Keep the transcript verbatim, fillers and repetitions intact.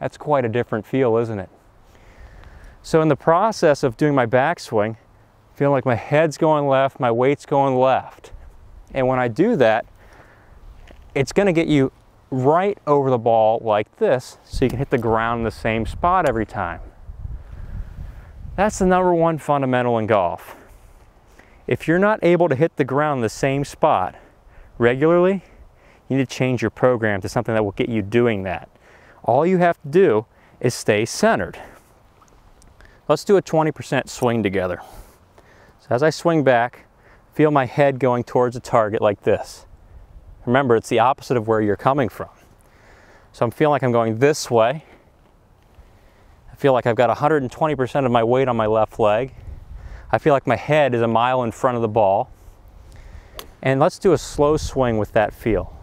That's quite a different feel, isn't it? So in the process of doing my backswing, I feel like my head's going left, my weight's going left. And when I do that, it's gonna get you right over the ball like this, so you can hit the ground in the same spot every time. That's the number one fundamental in golf. If you're not able to hit the ground in the same spot regularly, you need to change your program to something that will get you doing that. All you have to do is stay centered. Let's do a twenty percent swing together. So as I swing back, feel my head going towards the target like this. Remember, it's the opposite of where you're coming from. So I'm feeling like I'm going this way. I feel like I've got one hundred twenty percent of my weight on my left leg. I feel like my head is a mile in front of the ball. And let's do a slow swing with that feel.